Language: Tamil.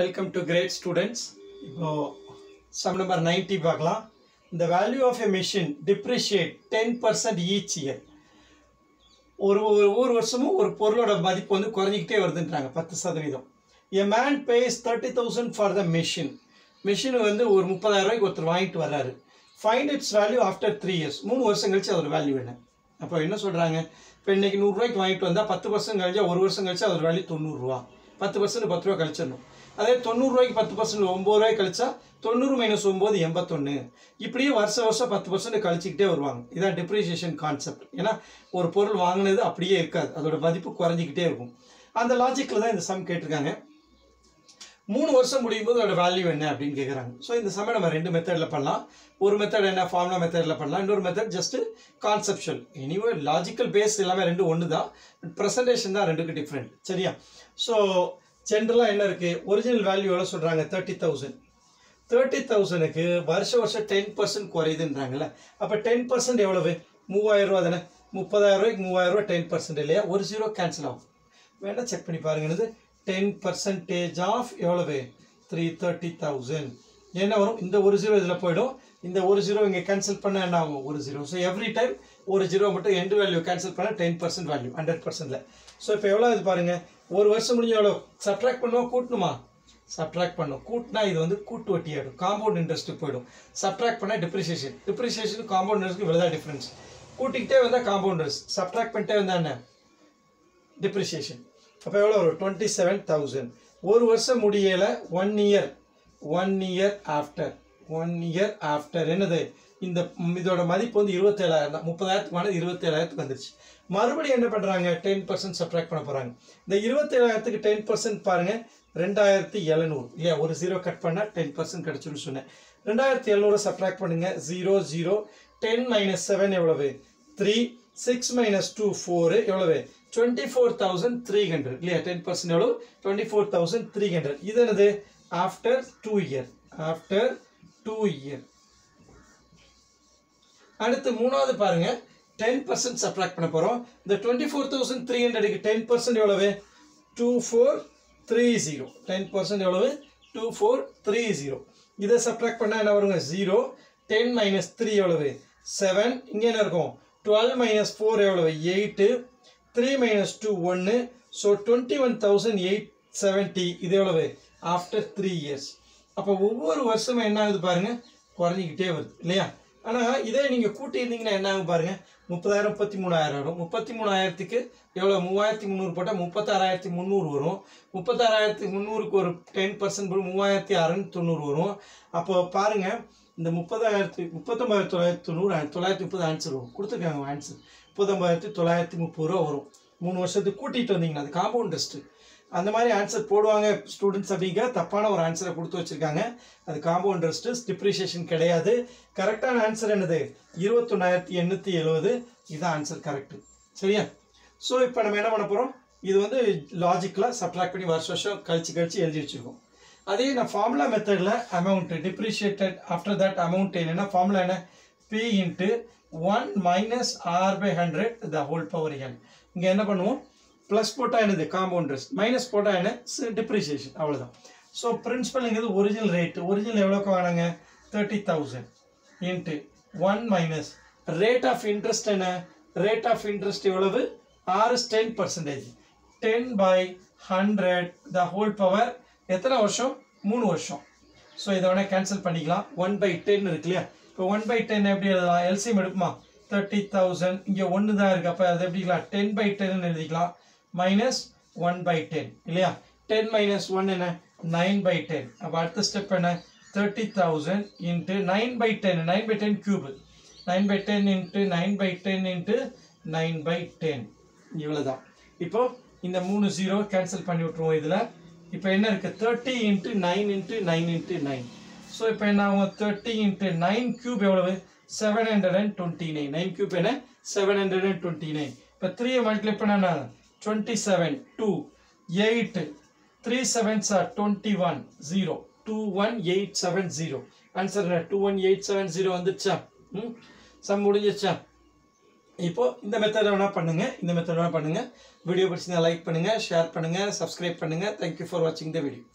Welcome to great students. Sum number 90 bakla. The value of a machine depreciate 10% each year. Or some or porload of body pondu kornikte vardendraanga 10%. A man pays 30,000 for the machine. Machine vandu or 30,000 ku vaangittu varraru. Find its value after 3 years. 3 வருஷம் கழிச்சு அதோட வேல்யூ என்ன? அப்போ என்ன சொல்றாங்க? இப்போ இன்னைக்கு 100 ரூபாய்க்கு வாங்கிட்டு வந்தா 10% கழிச்சு 1 வருஷம் கழிச்சு அதோட வேல்யூ 90 ரூபா. 10% 10 ரூபாய் கழிச்சணும். அதே 90 ரூபாய்க்கு 10% 9 ரூபாய் கழிச்சா 90 - 9 81. இப்படியே வருஷம் 10% கழிச்சிட்டே வருவாங்க. இதான் டிப்ரிசியேஷன் கான்செப்ட். ஏனா ஒரு பொருள் வாங்குனது அப்படியே இருக்காது. அதோட மதிப்பு குறைஞ்சிட்டே இருக்கும். அந்த லாஜிக்ல தான் இந்த சம் கேட்டிருக்காங்க. 3 வருஷம் முடியும்போது அதோட வேல்யூ என்ன அப்படினு கேக்குறாங்க. சோ இந்த சம் நம்ம ரெண்டு மெத்தட்ல பண்ணலாம். ஒரு மெத்தட் என்ன ஃபார்முலா மெத்தட்ல பண்ணலாம். இன்னொரு method just conceptual. Anyway logical base எல்லாமே ரெண்டு ஒண்ணுதான். பிரசன்டேஷன் தான் ரெண்டுக்கு டிஃபரண்ட். சரியா? சோ ஜெனரலா என்ன இருக்கு? ஒரிஜினல் வேல்யூ எவ்வளவு சொல்றாங்க? 30,000. 30,000 க்கு வருஷம் 10% குறையுதுன்றாங்கல. அப்ப 10% எவ்வளவு? 3000 ரூபாய் தானே. 30000 ரூபாய்க்கு 3000 ரூபாய் 10% இல்லையா? ஒரு ஜீரோ கேன்சல் ஆகும். வேணா செக் பண்ணி பாருங்க. 10% of எவ்வளவு? 330,000. என்ன வரும்? இந்த ஒரு ஜீரோ இதல போய்டும். இந்த ஒரு ஜீரோ இங்க கேன்சல் பண்ணா என்ன ஆகும்? ஒரு ஜீரோ. சோ எவ்ரி டைம் ஒரு ஜீரோ மட்டும் எண்ட் வேல்யூ கேன்சல் பண்ணா 10% வேல்யூ 100% ல. சோ இப்போ எவ்வளவு இது பாருங்க. ஒரு வருஷம் முடிஞ்ச எவ்வளவு? சப்ட்ராக்ட் பண்ணுவோமா கூட்டணுமா? சப்ட்ராக்ட் பண்ணோம். கூட்டினா இது வந்து கூட்டு வட்டி ஆயிடும். காம்பவுண்ட் இன்ட்ரஸ்ட் போய்டும். சப்ட்ராக்ட் பண்ணா டிப்ரிசியேஷன். டிப்ரிசியேஷனுக்கு காம்பவுண்ட் இன்ட்ரஸ்ட்க்கு இவ்வளவு தான் டிஃபரன்ஸ். கூட்டிட்டே வந்தா காம்பவுண்ட் இன்ட்ரஸ்ட். சப்ட்ராக்ட் பண்ணிட்டே வந்தா என்ன? டிப்ரிசியேஷன். அப்போ எவ்வளோ வரும்? 27,000. ஒரு வருஷம் முடியலை. 1 year 1 year after 1 year after என்னது? இந்த இதோட மதிப்பு வந்து 27,000 தான். 30,000க்கு 27,000க்கு வந்துருச்சு. மறுபடியும் என்ன பண்ணுறாங்க? 10% சப்ட்ராக்ட் பண்ண போகிறாங்க. இந்த 27,000க்கு 10% பாருங்கள். 2,700 இல்லையா? ஒரு ஜீரோ கட் பண்ணால் 10% கிடச்சிருன்னு சொன்னேன். 2,700 சப்ட்ராக்ட் பண்ணுங்கள். 0 0. 10 - 7 எவ்வளவு? 3. 6 - 2 4 எவ்வளவு? 24,300 இல்லையா? 10% எவ்வளவு? 24,300. இது என்னது? After 2 year. After 2 year. அடுத்து மூணாவது பாருங்க. 10% சப்ட்ராக்ட் பண்ண போறோம். இந்த 24,300க்கு 10% எவ்வளவு? 2430. 10% எவ்வளவு? 2430. இதை சப்ட்ராக்ட் பண்ணா என்ன வருங்க? 0. 10 - 3 எவ்வளவு? 7. இங்க என்ன இருக்கும்? 12 - 4 எவ்வளவு? 8. 3 - 2 1. So 21,870. இது எவ்வளவு? After 3 years. அப்போ ஒவ்வொரு வருஷமும் என்ன ஆகுது பாருங்க? குறைஞ்சிக்கிட்டே வருது இல்லையா? ஆனால் இதே நீங்கள் கூட்டியிருந்தீங்கன்னா என்ன ஆகும் பாருங்க? 30,000 33,000 வரும். 33,000க்கு எவ்வளோ? 3,300 போட்டால் 36,300 வரும். 36,300க்கு ஒரு 10% போடும் 3,690 வரும். அப்போ பாருங்க இந்த 39,990 ஆன்சர் வரும். கொடுத்துருக்காங்க ஆன்சர் 39,930 ரூபா வரும். 3 வருஷத்துக்கு கூட்டிகிட்டு வந்தீங்கன்னா அது காம்பவுண்ட் இன்ட்ரெஸ்ட். அந்த மாதிரி ஆன்சர் போடுவாங்க ஸ்டூடெண்ட்ஸ். அப்படிங்க தப்பான ஒரு ஆன்சரை கொடுத்து வச்சுருக்காங்க. அது காம்பவுண்ட் இன்ட்ரெஸ்ட், டிப்ரிசியேஷன் கிடையாது. கரெக்டான ஆன்சர் என்னது? 21,870. இதுதான் ஆன்சர் கரெக்டு. சரியா? ஸோ இப்போ நம்ம என்ன பண்ண போகிறோம்? இது வந்து லாஜிக்கலாக சப்ட்ராக்ட் பண்ணி வருஷம் கழிச்சு எழுதி வச்சுருக்கோம். அதே நான் ஃபார்முலா மெத்தடில் amount depreciated after that amount என்னென்னா ஃபார்முலா என்ன? P × 1 - R/100 the whole power n. இங்கே என்ன பண்ணுவோம்? ப்ளஸ் போட்டால் என்னது? Compound interest. மைனஸ் போட்டால் என்ன? டிப்ரிஷியேஷன். அவ்வளோதான். ஸோ பிரின்சிபல்ங்கிறது ஒரிஜினல் ரேட்டு. ஒரிஜினல் எவ்வளோக்கு வாங்கினாங்க? 30,000 × 1 - ரேட் ஆஃப் இன்ட்ரெஸ்ட் என்ன? ரேட் ஆஃப் இன்ட்ரெஸ்ட் எவ்வளவு? 6 10%. 10/100 எத்தனை வருஷம்? 3 வருஷம். ஸோ இதை உடனே கேன்சல் பண்ணிக்கலாம். 1/10 இருக்கு இல்லையா? இப்போ 1/10 எப்படி எழுதலாம்? எல்சிஎம் எடுக்குமா? 30,000 இங்கே 1 தான் இருக்குது. அப்போ அது எப்படிக்கலாம்? 10/10 எழுதிக்கலாம். -1/10 இல்லையா? 10 - 1 என்ன? 9/10. அப்போ அடுத்த ஸ்டெப் என்ன? 30,000 இன்ட்டு 9/10. 9/10 கியூபு. 9/10 இன்ட்டு 9/10 இன்ட்டு 9/10 இவ்வளோதான். இப்போது இந்த 3 0 கேன்சல் பண்ணி விட்ருவோம். இதில் இப்போ என்ன இருக்குது? 30 × 9 × 9 × 9. ஸோ இப்போ என்ன ஆகும்? 30 × 9³ எவ்வளவு? 729. 9³ என்ன? 729. இப்போ 3 மல்டிப்ளை பண்ணா 27 2 8. 3 7s are 21 0. 21870. ஆன்சர் என்ன? 21870 வந்துச்சா? சம் முடிஞ்சிச்சா? இப்போ இந்த மெத்தட் வேணா பண்ணுங்க. வீடியோ பிடிச்சிருந்தா லைக் பண்ணுங்க, ஷேர் பண்ணுங்க, சப்ஸ்கிரைப் பண்ணுங்க. தேங்க்யூ ஃபார் வாட்சிங் த வீடியோ.